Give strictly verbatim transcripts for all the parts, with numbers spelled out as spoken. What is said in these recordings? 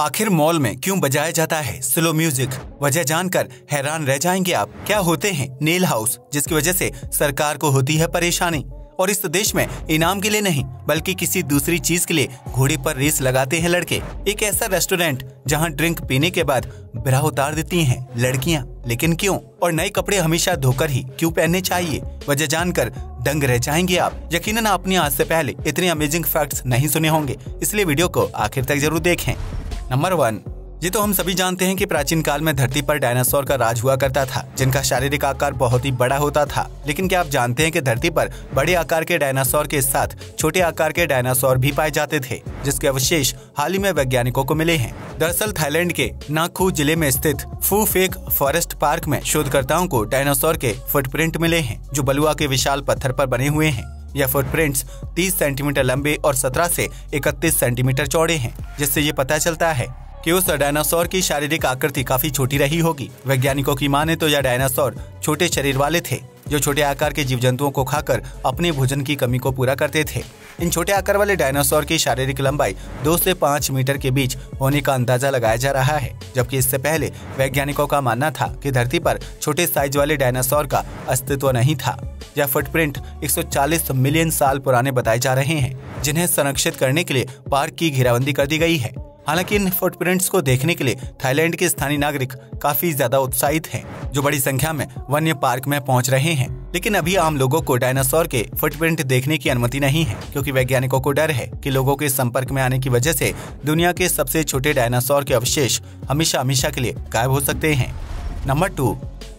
आखिर मॉल में क्यों बजाया जाता है स्लो म्यूजिक? वजह जानकर हैरान रह जाएंगे आप। क्या होते हैं नेल हाउस, जिसकी वजह से सरकार को होती है परेशानी, और इस देश में इनाम के लिए नहीं बल्कि किसी दूसरी चीज के लिए घोड़े पर रेस लगाते हैं लड़के। एक ऐसा रेस्टोरेंट जहां ड्रिंक पीने के बाद ब्रा उतार देती हैं लड़कियां, लेकिन क्यों? और नए कपड़े हमेशा धोकर ही क्यों पहनने चाहिए? वजह जानकर दंग रह जाएंगे आप। यकीनन आपने आज से पहले इतने अमेजिंग फैक्ट्स नहीं सुने होंगे, इसलिए वीडियो को आखिर तक जरूर देखें। नंबर वन, ये तो हम सभी जानते हैं कि प्राचीन काल में धरती पर डायनासोर का राज हुआ करता था, जिनका शारीरिक आकार बहुत ही बड़ा होता था। लेकिन क्या आप जानते हैं कि धरती पर बड़े आकार के डायनासोर के साथ छोटे आकार के डायनासोर भी पाए जाते थे, जिसके अवशेष हाल ही में वैज्ञानिकों को मिले हैं। दरअसल थाईलैंड के नाखू जिले में स्थित फू फेक फॉरेस्ट पार्क में शोधकर्ताओं को डायनासोर के फुटप्रिंट मिले हैं, जो बलुआ के विशाल पत्थर पर बने हुए हैं। यह फुटप्रिंट्स तीस सेंटीमीटर लंबे और सत्रह से इकतीस सेंटीमीटर चौड़े हैं, जिससे ये पता चलता है कि उस डायनासोर की शारीरिक आकृति काफी छोटी रही होगी। वैज्ञानिकों की माने तो यह डायनासोर छोटे शरीर वाले थे, जो छोटे आकार के जीव जंतुओं को खाकर अपने भोजन की कमी को पूरा करते थे। इन छोटे आकार वाले डायनासोर की शारीरिक लंबाई दो से पाँच मीटर के बीच होने का अंदाजा लगाया जा रहा है, जबकि इससे पहले वैज्ञानिकों का मानना था कि धरती पर छोटे साइज वाले डायनासोर का अस्तित्व नहीं था। यह फुटप्रिंट एक सौ चालीस मिलियन साल पुराने बताए जा रहे हैं, जिन्हें संरक्षित करने के लिए पार्क की घेराबंदी कर दी गई है। हालांकि इन फुटप्रिंट्स को देखने के लिए थाईलैंड के स्थानीय नागरिक काफी ज्यादा उत्साहित हैं, जो बड़ी संख्या में वन्य पार्क में पहुंच रहे हैं। लेकिन अभी आम लोगों को डायनासोर के फुटप्रिंट देखने की अनुमति नहीं है, क्योंकि वैज्ञानिकों को डर है कि लोगों के संपर्क में आने की वजह से दुनिया के सबसे छोटे डायनासोर के अवशेष हमेशा हमेशा के लिए गायब हो सकते हैं। नंबर टू,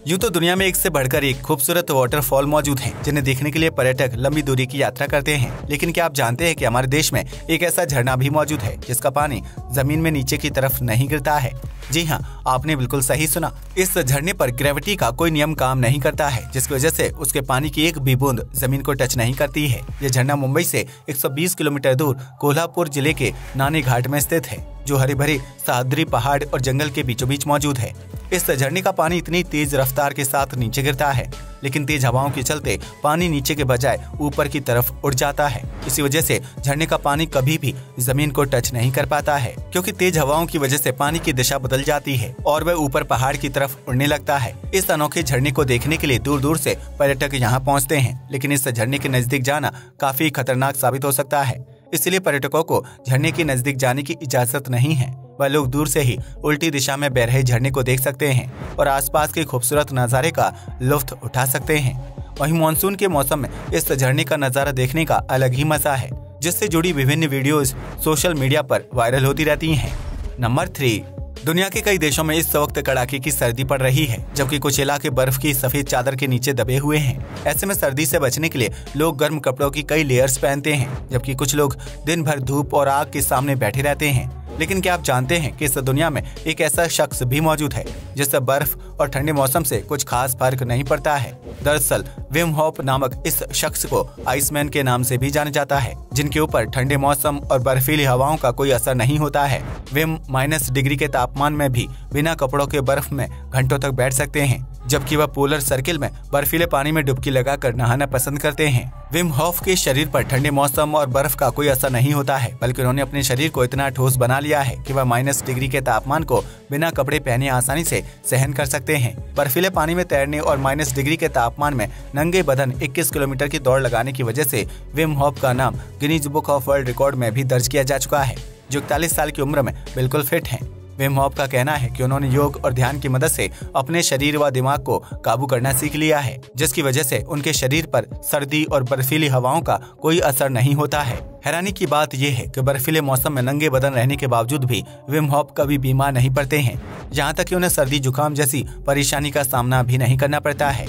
यूँ तो दुनिया में एक से बढ़कर एक खूबसूरत वाटरफॉल मौजूद हैं, जिन्हें देखने के लिए पर्यटक लंबी दूरी की यात्रा करते हैं। लेकिन क्या आप जानते हैं कि हमारे देश में एक ऐसा झरना भी मौजूद है, जिसका पानी जमीन में नीचे की तरफ नहीं गिरता है? जी हाँ, आपने बिल्कुल सही सुना। इस झरने पर ग्रेविटी का कोई नियम काम नहीं करता है, जिसकी वजह से उसके पानी की एक भी बूंद जमीन को टच नहीं करती है। यह झरना मुंबई से एक सौ बीस किलोमीटर दूर कोल्हापुर जिले के नानी घाट में स्थित है, जो हरे भरे सह्याद्री पहाड़ और जंगल के बीचों बीच मौजूद है। इस झरने का पानी इतनी तेज रफ्तार के साथ नीचे गिरता है, लेकिन तेज हवाओं के चलते पानी नीचे के बजाय ऊपर की तरफ उड़ जाता है। इसी वजह से झरने का पानी कभी भी जमीन को टच नहीं कर पाता है, क्योंकि तेज हवाओं की वजह से पानी की दिशा बदल जाती है और वह ऊपर पहाड़ की तरफ उड़ने लगता है। इस अनोखे झरने को देखने के लिए दूर दूर से पर्यटक यहाँ पहुँचते हैं, लेकिन इस झरने के नजदीक जाना काफी खतरनाक साबित हो सकता है। इसलिए पर्यटकों को झरने के नजदीक जाने की इजाजत नहीं है। वह लोग दूर से ही उल्टी दिशा में बह रहे झरने को देख सकते हैं और आसपास के खूबसूरत नज़ारे का लुत्फ उठा सकते हैं। वहीं मानसून के मौसम में इस झरने का नज़ारा देखने का अलग ही मजा है, जिससे जुड़ी विभिन्न वीडियोस सोशल मीडिया पर वायरल होती रहती हैं। नंबर थ्री, दुनिया के कई देशों में इस वक्त कड़ाके की सर्दी पड़ रही है, जबकि कुछ इलाके बर्फ की सफेद चादर के नीचे दबे हुए हैं। ऐसे में सर्दी से बचने के लिए लोग गर्म कपड़ों की कई लेयर्स पहनते हैं, जबकि कुछ लोग दिन भर धूप और आग के सामने बैठे रहते हैं। लेकिन क्या आप जानते हैं कि इस दुनिया में एक ऐसा शख्स भी मौजूद है जिससे बर्फ और ठंडे मौसम से कुछ खास फर्क नहीं पड़ता है? दरअसल विम होफ नामक इस शख्स को आइसमैन के नाम से भी जाना जाता है, जिनके ऊपर ठंडे मौसम और बर्फीली हवाओं का कोई असर नहीं होता है। विम माइनस डिग्री के तापमान में भी बिना कपड़ों के बर्फ में घंटों तक बैठ सकते हैं, जबकि वह पोलर सर्किल में बर्फीले पानी में डुबकी लगाकर नहाना पसंद करते हैं। विम होफ के शरीर पर ठंडे मौसम और बर्फ का कोई असर नहीं होता है, बल्कि उन्होंने अपने शरीर को इतना ठोस बना लिया है कि वह माइनस डिग्री के तापमान को बिना कपड़े पहने आसानी से सहन कर सकते हैं। बर्फीले पानी में तैरने और माइनस डिग्री के तापमान में नंगे बदन इक्कीस किलोमीटर की दौड़ लगाने की वजह से विम होफ का नाम Guinness book of world record में भी दर्ज किया जा चुका है, जो इकतालीस साल की उम्र में बिल्कुल फिट है। विम होफ का कहना है कि उन्होंने योग और ध्यान की मदद से अपने शरीर व दिमाग को काबू करना सीख लिया है, जिसकी वजह से उनके शरीर पर सर्दी और बर्फीली हवाओं का कोई असर नहीं होता है। हैरानी की बात यह है कि बर्फीले मौसम में नंगे बदन रहने के बावजूद भी विम होफ कभी बीमार नहीं पड़ते हैं, यहाँ तक कि उन्हें सर्दी जुकाम जैसी परेशानी का सामना भी नहीं करना पड़ता है।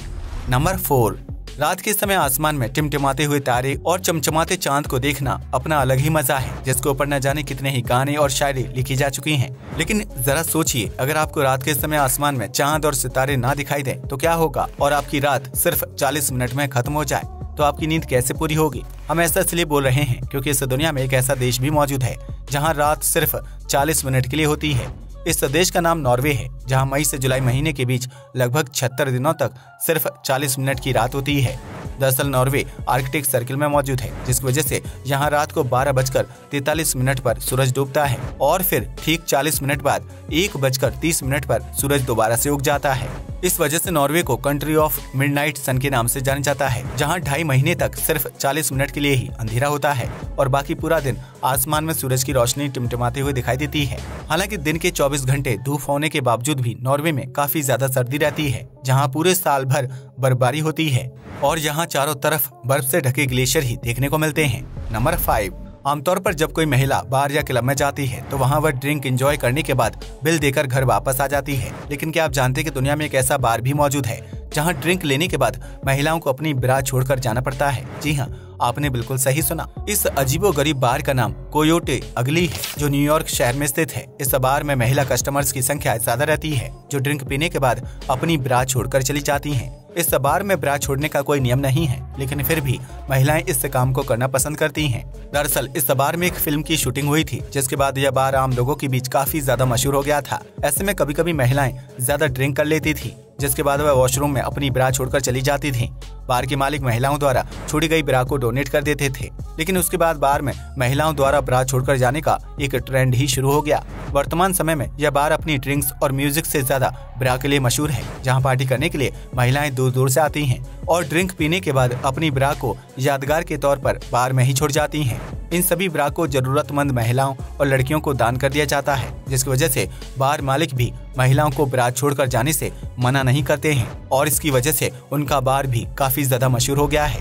नंबर फोर, रात के समय आसमान में टिमटिमाते हुए तारे और चमचमाते चांद को देखना अपना अलग ही मजा है, जिसके ऊपर न जाने कितने ही गाने और शायरी लिखी जा चुकी हैं। लेकिन जरा सोचिए, अगर आपको रात के समय आसमान में चांद और सितारे ना दिखाई दें तो क्या होगा, और आपकी रात सिर्फ चालीस मिनट में खत्म हो जाए तो आपकी नींद कैसे पूरी होगी? हम ऐसा इसलिए बोल रहे हैं क्योंकि इस दुनिया में एक ऐसा देश भी मौजूद है जहाँ रात सिर्फ चालीस मिनट के लिए होती है। इस देश का नाम नॉर्वे है, जहां मई से जुलाई महीने के बीच लगभग छिहत्तर दिनों तक सिर्फ चालीस मिनट की रात होती है। दरअसल नॉर्वे आर्कटिक सर्किल में मौजूद है, जिसकी वजह से यहाँ रात को बारह बजकर तैतालीस मिनट पर सूरज डूबता है और फिर ठीक चालीस मिनट बाद एक बजकर तीस मिनट पर सूरज दोबारा से उग जाता है। इस वजह से नॉर्वे को कंट्री ऑफ मिडनाइट सन के नाम से जाना जाता है, जहां ढाई महीने तक सिर्फ चालीस मिनट के लिए ही अंधेरा होता है और बाकी पूरा दिन आसमान में सूरज की रोशनी टिमटिमाते हुए दिखाई देती है। हालांकि दिन के चौबीस घंटे धूप होने के बावजूद भी नॉर्वे में काफी ज्यादा सर्दी रहती है, जहां पूरे साल भर बर्फबारी होती है और यहां चारों तरफ बर्फ से ढके ग्लेशियर ही देखने को मिलते हैं। नंबर फाइव, आमतौर पर जब कोई महिला बार या क्लब में जाती है तो वहाँ वह ड्रिंक एंजॉय करने के बाद बिल देकर घर वापस आ जाती है, लेकिन क्या आप जानते हैं कि दुनिया में एक ऐसा बार भी मौजूद है जहाँ ड्रिंक लेने के बाद महिलाओं को अपनी ब्रा छोड़कर जाना पड़ता है? जी हाँ, आपने बिल्कुल सही सुना। इस अजीबोगरीब बार का नाम कोयोटे अगली है, जो न्यूयॉर्क शहर में स्थित है। इस बार में महिला कस्टमर्स की संख्या ज्यादा रहती है, जो ड्रिंक पीने के बाद अपनी ब्रा छोड़कर चली जाती हैं। इस बार में ब्रा छोड़ने का कोई नियम नहीं है, लेकिन फिर भी महिलाएं इस काम को करना पसंद करती हैं। दरअसल इस बार में एक फिल्म की शूटिंग हुई थी, जिसके बाद यह बार आम लोगों के बीच काफी ज्यादा मशहूर हो गया था। ऐसे में कभी कभी महिलाएं ज्यादा ड्रिंक कर लेती थी, जिसके बाद वह वॉशरूम में अपनी ब्रा छोड़कर चली जाती थी। बार के मालिक महिलाओं द्वारा छोड़ी गई ब्रा को डोनेट कर देते थे, लेकिन उसके बाद बार में महिलाओं द्वारा ब्रा छोड़कर जाने का एक ट्रेंड ही शुरू हो गया। वर्तमान समय में यह बार अपनी ड्रिंक्स और म्यूजिक से ज्यादा ब्रा के लिए मशहूर है, जहां पार्टी करने के लिए महिलाएं दूर दूर से आती हैं और ड्रिंक पीने के बाद अपनी ब्रा को यादगार के तौर पर बार में ही छोड़ जाती हैं। इन सभी ब्रा को जरूरतमंद महिलाओं और लड़कियों को दान कर दिया जाता है, जिसकी वजह से बार मालिक भी महिलाओं को ब्रा छोड़कर जाने से मना नहीं करते हैं और इसकी वजह से उनका बार भी काफी ज्यादा मशहूर हो गया है।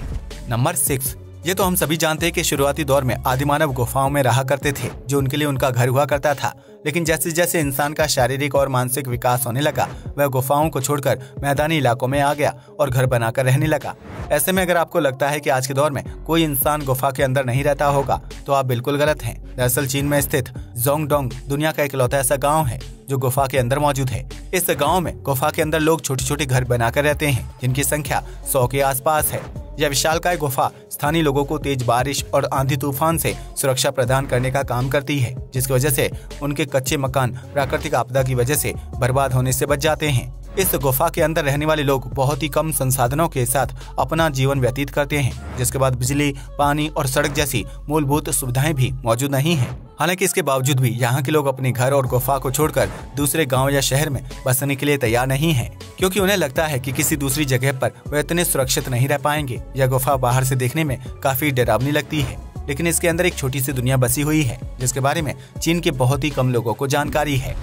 नंबर सिक्स, ये तो हम सभी जानते हैं कि शुरुआती दौर में आदिमानव गुफाओं में रहा करते थे, जो उनके लिए उनका घर हुआ करता था, लेकिन जैसे जैसे इंसान का शारीरिक और मानसिक विकास होने लगा, वह गुफाओं को छोड़कर मैदानी इलाकों में आ गया और घर बनाकर रहने लगा। ऐसे में अगर आपको लगता है कि आज के दौर में कोई इंसान गुफा के अंदर नहीं रहता होगा तो आप बिल्कुल गलत हैं। दरअसल चीन में स्थित जोंगडोंग दुनिया का इकलौता ऐसा गाँव है जो गुफा के अंदर मौजूद है। इस गाँव में गुफा के अंदर लोग छोटे छोटे घर बनाकर रहते हैं, जिनकी संख्या सौ के आसपास है। यह विशालकाय गुफा स्थानीय लोगों को तेज बारिश और आंधी तूफान से सुरक्षा प्रदान करने का काम करती है, जिसकी वजह से उनके कच्चे मकान प्राकृतिक आपदा की वजह से बर्बाद होने से बच जाते हैं। इस गुफा के अंदर रहने वाले लोग बहुत ही कम संसाधनों के साथ अपना जीवन व्यतीत करते हैं, जिसके बाद बिजली, पानी और सड़क जैसी मूलभूत सुविधाएं भी मौजूद नहीं हैं। हालांकि इसके बावजूद भी यहाँ के लोग अपने घर और गुफा को छोड़कर दूसरे गांव या शहर में बसने के लिए तैयार नहीं हैं, क्योंकि उन्हें लगता है कि किसी दूसरी जगह पर वे इतने सुरक्षित नहीं रह पाएंगे। यह गुफा बाहर से देखने में काफी डरावनी लगती है, लेकिन इसके अंदर एक छोटी सी दुनिया बसी हुई है, जिसके बारे में चीन के बहुत ही कम लोगों को जानकारी है।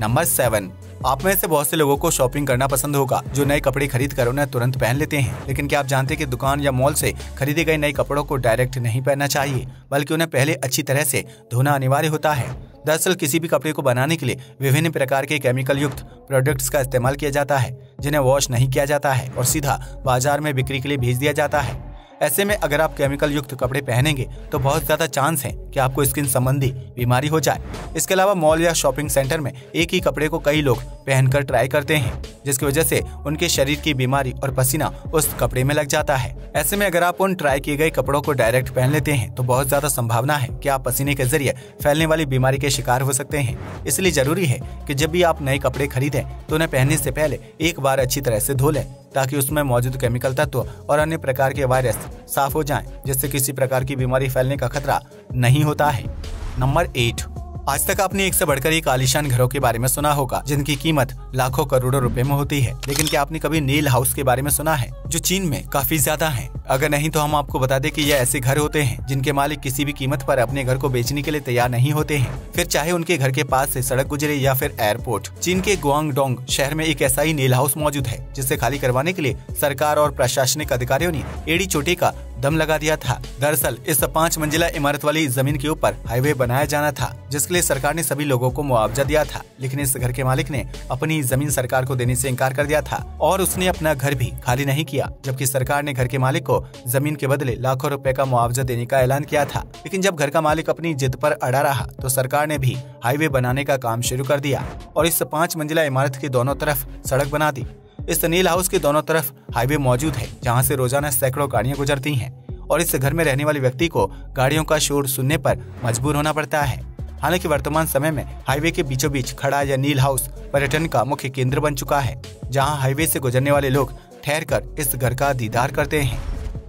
नंबर सेवन, आप में से बहुत से लोगों को शॉपिंग करना पसंद होगा, जो नए कपड़े खरीद कर उन्हें तुरंत पहन लेते हैं, लेकिन क्या आप जानते हैं कि दुकान या मॉल से खरीदे गए नए कपड़ों को डायरेक्ट नहीं पहनना चाहिए, बल्कि उन्हें पहले अच्छी तरह से धोना अनिवार्य होता है। दरअसल किसी भी कपड़े को बनाने के लिए विभिन्न प्रकार के केमिकल युक्त प्रोडक्ट्स का इस्तेमाल किया जाता है, जिन्हें वॉश नहीं किया जाता है और सीधा बाजार में बिक्री के लिए भेज दिया जाता है। ऐसे में अगर आप केमिकल युक्त कपड़े पहनेंगे तो बहुत ज्यादा चांस है कि आपको स्किन संबंधी बीमारी हो जाए। इसके अलावा मॉल या शॉपिंग सेंटर में एक ही कपड़े को कई लोग पहनकर ट्राई करते हैं, जिसकी वजह से उनके शरीर की बीमारी और पसीना उस कपड़े में लग जाता है। ऐसे में अगर आप उन ट्राई किए गए कपड़ों को डायरेक्ट पहन लेते हैं तो बहुत ज्यादा संभावना है कि आप पसीने के जरिए फैलने वाली बीमारी के शिकार हो सकते हैं। इसलिए जरूरी है कि जब भी आप नए कपड़े खरीदें तो उन्हें पहनने से पहले एक बार अच्छी तरह से धो लें, ताकि उसमें मौजूद केमिकल तत्व और अन्य प्रकार के वायरस साफ हो जाएं, जिससे किसी प्रकार की बीमारी फैलने का खतरा नहीं होता है। नंबर एट, आज तक आपने एक से बढ़कर एक आलीशान घरों के बारे में सुना होगा, जिनकी कीमत लाखों करोड़ों रुपए में होती है, लेकिन क्या आपने कभी नील हाउस के बारे में सुना है, जो चीन में काफी ज्यादा है? अगर नहीं तो हम आपको बता दें कि ये ऐसे घर होते हैं जिनके मालिक किसी भी कीमत पर अपने घर को बेचने के लिए तैयार नहीं होते हैं, फिर चाहे उनके घर के पास से सड़क गुजरे या फिर एयरपोर्ट। चीन के गुआंगडोंग शहर में एक ऐसा ही नील हाउस मौजूद है, जिसे खाली करवाने के लिए सरकार और प्रशासनिक अधिकारियों ने एड़ी चोटी का दम लगा दिया था। दरअसल इस पाँच मंजिला इमारत वाली जमीन के ऊपर हाईवे बनाया जाना था, जिसके लिए सरकार ने सभी लोगों को मुआवजा दिया था, लेकिन इस घर के मालिक ने अपनी जमीन सरकार को देने से इनकार कर दिया था और उसने अपना घर भी खाली नहीं किया, जबकि सरकार ने घर के मालिक को जमीन के बदले लाखों रुपए का मुआवजा देने का ऐलान किया था। लेकिन जब घर का मालिक अपनी जिद पर अड़ा रहा तो सरकार ने भी हाईवे बनाने का काम शुरू कर दिया और इस पाँच मंजिला इमारत के दोनों तरफ सड़क बना दी। इस नील हाउस के दोनों तरफ हाईवे मौजूद है, जहाँ से रोजाना सैकड़ों गाड़ियाँ गुजरती हैं और इस घर में रहने वाले व्यक्ति को गाड़ियों का शोर सुनने पर मजबूर होना पड़ता है। हालांकि वर्तमान समय में हाईवे के बीचों बीच खड़ा यह नील हाउस पर्यटन का मुख्य केंद्र बन चुका है, जहाँ हाईवे से गुजरने वाले लोग ठहर कर इस घर का दीदार करते हैं।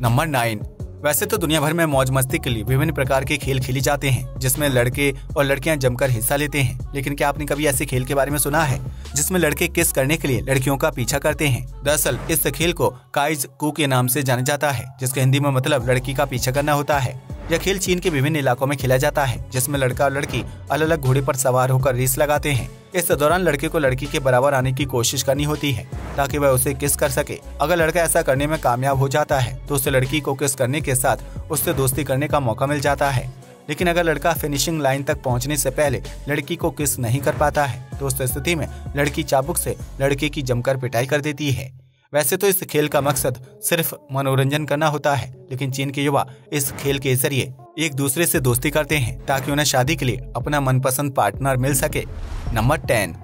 Number nine. वैसे तो दुनिया भर में मौज मस्ती के लिए विभिन्न प्रकार के खेल खेले जाते हैं जिसमें लड़के और लड़कियां जमकर हिस्सा लेते हैं, लेकिन क्या आपने कभी ऐसे खेल के बारे में सुना है जिसमें लड़के किस करने के लिए लड़कियों का पीछा करते हैं? दरअसल इस खेल को गाइज कू के नाम से जाना जाता है, जिसका हिंदी में मतलब लड़की का पीछा करना होता है। यह खेल चीन के विभिन्न इलाकों में खेला जाता है, जिसमें लड़का और लड़की अलग अलग घोड़े पर सवार होकर रेस लगाते हैं। इस दौरान लड़के को लड़की के बराबर आने की कोशिश करनी होती है ताकि वह उसे किस कर सके। अगर लड़का ऐसा करने में कामयाब हो जाता है तो उसे लड़की को किस करने के साथ उससे दोस्ती करने का मौका मिल जाता है, लेकिन अगर लड़का फिनिशिंग लाइन तक पहुंचने से पहले लड़की को किस नहीं कर पाता है तो उस स्थिति में लड़की चाबुक से लड़के की जमकर पिटाई कर देती है। वैसे तो इस खेल का मकसद सिर्फ मनोरंजन करना होता है, लेकिन चीन के युवा इस खेल के जरिए एक दूसरे से दोस्ती करते हैं ताकि उन्हें शादी के लिए अपना मनपसंद पार्टनर मिल सके। Number ten.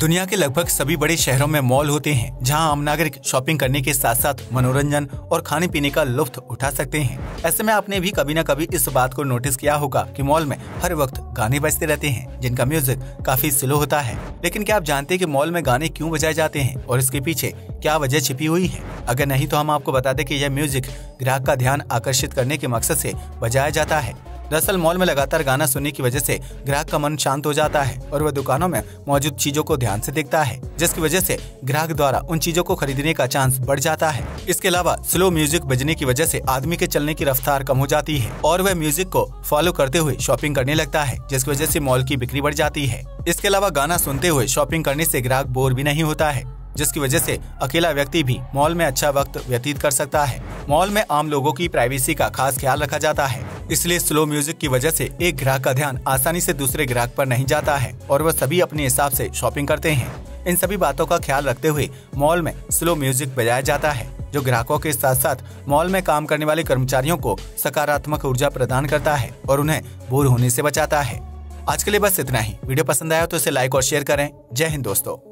दुनिया के लगभग सभी बड़े शहरों में मॉल होते हैं जहां आम नागरिक शॉपिंग करने के साथ साथ मनोरंजन और खाने पीने का लुत्फ उठा सकते हैं। ऐसे में आपने भी कभी न कभी इस बात को नोटिस किया होगा कि मॉल में हर वक्त गाने बजते रहते हैं जिनका म्यूजिक काफी स्लो होता है, लेकिन क्या आप जानते हैं कि मॉल में गाने क्यों बजाए जाते हैं और इसके पीछे क्या वजह छिपी हुई है? अगर नहीं तो हम आपको बता दें कि यह म्यूजिक ग्राहक का ध्यान आकर्षित करने के मकसद से बजाया जाता है। दरअसल मॉल में लगातार गाना सुनने की वजह से ग्राहक का मन शांत हो जाता है और वह दुकानों में मौजूद चीजों को ध्यान से देखता है, जिसकी वजह से ग्राहक द्वारा उन चीजों को खरीदने का चांस बढ़ जाता है। इसके अलावा स्लो म्यूजिक बजने की वजह से आदमी के चलने की रफ्तार कम हो जाती है और वह म्यूजिक को फॉलो करते हुए शॉपिंग करने लगता है, जिसकी वजह से मॉल की बिक्री बढ़ जाती है। इसके अलावा गाना सुनते हुए शॉपिंग करने से ग्राहक बोर भी नहीं होता है, जिसकी वजह से अकेला व्यक्ति भी मॉल में अच्छा वक्त व्यतीत कर सकता है। मॉल में आम लोगों की प्राइवेसी का खास ख्याल रखा जाता है, इसलिए स्लो म्यूजिक की वजह से एक ग्राहक का ध्यान आसानी से दूसरे ग्राहक पर नहीं जाता है और वह सभी अपने हिसाब से शॉपिंग करते हैं। इन सभी बातों का ख्याल रखते हुए मॉल में स्लो म्यूजिक बजाया जाता है, जो ग्राहकों के साथ साथ मॉल में काम करने वाले कर्मचारियों को सकारात्मक ऊर्जा प्रदान करता है और उन्हें बोर होने से बचाता है। आज के लिए बस इतना ही। वीडियो पसंद आया तो इसे लाइक और शेयर करें। जय हिंद दोस्तों।